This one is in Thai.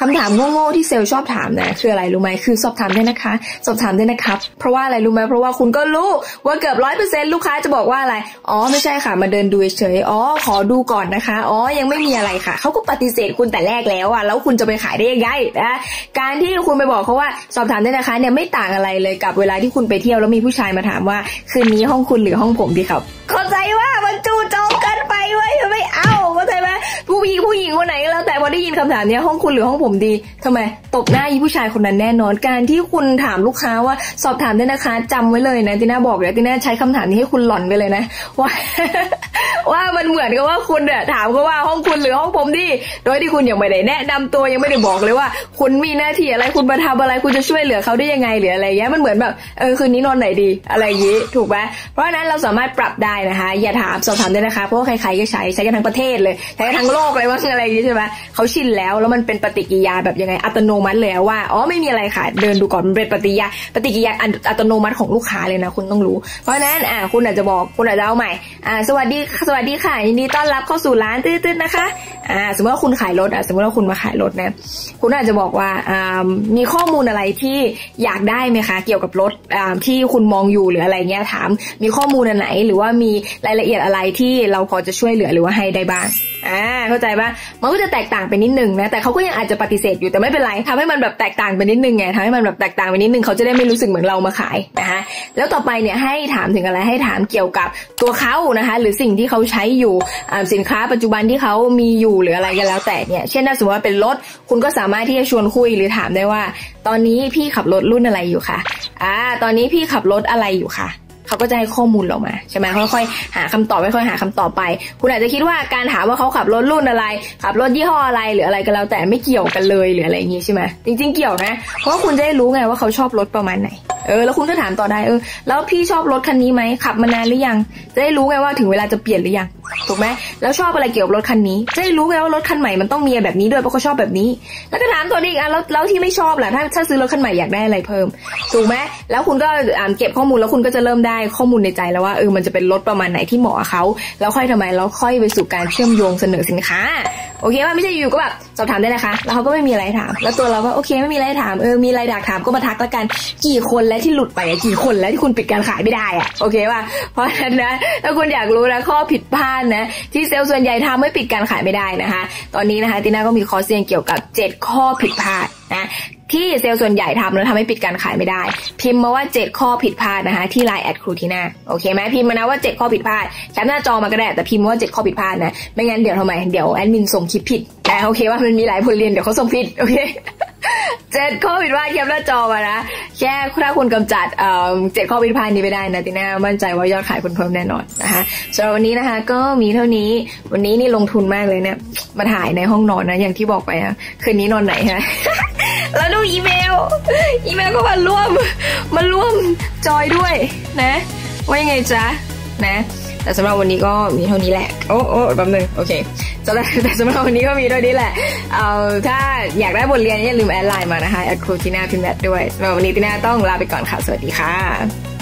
คำถามโง่ๆที่เซลล์ชอบถามนะคืออะไรรู้ไหมคือสอบถามได้นะคะสอบถามได้นะครับเพราะว่าอะไรรู้ไหมเพราะว่าคุณก็รู้ว่าเกือบ 100% ลูกค้าจะบอกว่าอะไรอ๋อไม่ใช่ค่ะมาเดินดูเฉยอ๋อขอดูก่อนนะคะอ๋อยังไม่มีอะไรค่ะเขาก็ปฏิเสธคุณแต่แรกแล้วอ่ะแล้วคุณจะไปขายได้ยังไงนะการที่คุณไปบอกเขาว่าสอบถามได้นะคะเนี่ยไม่ต่างอะไรเลยกับเวลาที่คุณไปเที่ยวแล้วมีผู้ชายมาถามว่าคืนนี้ห้องคุณหรือห้องผมดีครับเข้าใจว่ามันจู่โจมกันไปไว้ไม่เอาเข้าใจไหมผู้หญิงคนไหนก็แล้วแต่พอได้ยินคำถามนี้ห้องคุณหรือห้องผมดีทำไมตบหน้าผู้ชายคนนั้นแน่นอนการที่คุณถามลูกค้าว่าสอบถามได้นะคะจำไว้เลยนะติน่าบอกเลยติน่าใช้คำถามนี้ให้คุณหล่อนไปเลยนะว่ามันเหมือนกับว่าคุณเนี่ยถามก็ว่าห้องคุณหรือห้องผมดีโดยที่คุณยังไม่ได้แนะนำตัวยังไม่ได้บอกเลยว่าคุณมีหน้าที่อะไรคุณมาทำอะไรคุณจะช่วยเหลือเขาได้ยังไงหรืออะไรเงี้ยมันเหมือนแบบคืนนี้นอนไหนดีอะไรอย่างนี้ถูกไหมเพราะฉะนั้นเราสามารถปรับได้นะคะอย่าถามสอบถามได้นะคะเพราะว่าใครๆก็ใช้กันทั้งประเทศเลยใช้กันทั้งโลกเลยว่าอะไรอย่างนี้ใช่ไหมเขาชินแล้วมันเป็นปฏิกิริยาแบบยังไงอัตโนมัติเลยว่าอ๋อไม่มีอะไรค่ะเดินดูก่อนมันเป็นปฏิกิริยาอัตโนมัติของลูกค้าเลยนะคุณต้องรู้เพราะฉะนั้นคุณอาจจะบอกคุณอาจจะเอาใหม่สวัสดีค่ะยินดีต้อนรับเข้าสู่ร้านตื้อๆนะคะสมมติว่าคุณขายรถสมมติว่าคุณมาขายรถนะคุณอาจจะบอกว่ามีข้อมูลอะไรที่อยากได้ไหมคะเกี่ยวกับรถที่คุณมองอยู่หรืออะไรเงี้ยถามมีข้อมูลอะไรหรือว่ามีรายละเอียดอะไรที่เราพอจะช่วยเหลือหรือว่าให้ได้บ้างเข้าใจป่ะมันก็จะแตกต่างไปนิดนึงนะแต่เขาก็ยังอาจจะปฏิเสธอยู่แต่ไม่เป็นไรทำให้มันแบบแตกต่างไปนิดนึงไงทำให้มันแบบแตกต่างไปนิดนึงเขาจะได้ไม่รู้สึกเหมือนเรามาขายนะคะแล้วต่อไปเนี่ยให้ถามถึงอะไรให้ถามเกี่ยวกับตัวเขานะคะหรือสิ่งที่เขาใช้อยู่สินค้าปัจจุบันที่เขามีอยู่หรืออะไรกันแล้วแต่เนี่ยเช่นถ้าสมมติว่าเป็นรถคุณก็สามารถที่จะชวนคุยหรือถามได้ว่าตอนนี้พี่ขับรถรุ่นอะไรอยู่ค่ะตอนนี้พี่ขับรถอะไรอยู่ค่ะเขาก็จะให้ข้อมูลเรามาใช่ไหมค่อยๆหาคำตอบค่อยๆหาคำตอบไปคุณอาจจะคิดว่าการถามว่าเขาขับรถรุ่นอะไรขับรถยี่ห้ออะไรหรืออะไรก็แล้วแต่ไม่เกี่ยวกันเลยหรืออะไรอย่างงี้ใช่ไหมจริงๆเกี่ยวนะเพราะคุณจะได้รู้ไงว่าเขาชอบรถประมาณไหนแล้วคุณก็ถามต่อได้แล้วพี่ชอบรถคันนี้ไหมขับมานานหรือยังจะได้รู้ไงว่าถึงเวลาจะเปลี่ยนหรือยังถูกไหมแล้วชอบอะไรเกี่ยวกับรถคันนี้จะได้รู้ไงว่ารถคันใหม่มันต้องมีแบบนี้ด้วยเพราะเขาชอบแบบนี้แล้วก็ถามตัวนี้อีกแล้วที่ไม่ชอบล่ะถ้าซื้อรถคันใหม่อยากได้อะไรเพิ่มถูกไหมแล้วคุณก็เก็บข้อมูลแล้วคุณก็จะเริ่มได้ข้อมูลในใจแล้วว่ามันจะเป็นรถประมาณไหนที่เหมาะเขาแล้วค่อยค่อยไปสู่การเชื่อมโยงเสนอสินค้าโอเคว่าไม่ใช่อยู่ก็แบบสอบถามได้นะคะแล้วเขาก็ไม่มีอะไรถามแล้วตัวเราก็โอเคไม่มีอะไรถามมีอะไรอยากถามก็มาทักละกันกี่คนแล้วที่หลุดไปกี่คนแล้วที่คุณปิดการขายไม่ได้อะโอเคว่าเพราะฉะนั้นนะถ้าคุณอยากรู้นะข้อผิดพลาดนะที่เซลล์ส่วนใหญ่ทำให้ปิดการขายไม่ได้นะคะตอนนี้นะคะติน่าก็มีคอร์สเรียนเกี่ยวกับ7ข้อผิดพลาดนะที่เซลล์ส่วนใหญ่ทำแล้วทำให้ปิดการขายไม่ได้พิมพ์มาว่า7ข้อผิดพลาดนะคะที่ LINE แอดครูทีน่าโอเคไหมพิมพ์มานะว่า7ข้อผิดพลาดแคปหน้าจอมาก็ได้แต่พิมพ์ว่า7ข้อผิดพลาดนะไม่งั้นเดี๋ยวแอดมินส่งคลิปผิดนะโอเคว่ามันมีหลายบทเรียนเดี๋ยวเขาส่งผิดโอเค7ข้อผิดพลาดแคปหน้าจอมานะแค่ถ้าคุณกำจัด7ข้อผิดพลาดนี้ไปได้นะติน่ามั่นใจว่ายอดขายคุณเพิ่มแน่นอนนะคะสำหรับวันนี้นะคะก็มีเท่านี้วันนี้นี่ลงทุนมากเลยเนี่ยมาถ่ายในห้องนอนนะอย่างที่บอกไปนะคืนนี้นอนไหนฮะแล้วดูอีเมลก็มาร่วมจอยด้วยนะว่ายังไงจ๊ะนะแต่สำหรับวันนี้ก็มีเท่านี้แหละโอ้แป๊บนึงโอเคแต่สำหรับวันนี้ก็มีเท่านี้แหละถ้าอยากได้บทเรียนอย่าลืมแอดไลน์มานะคะแอดครูทีน่าพิมพ์แอดด้วยสำหรับวันนี้ทีน่าต้องลาไปก่อนค่ะสวัสดีค่ะ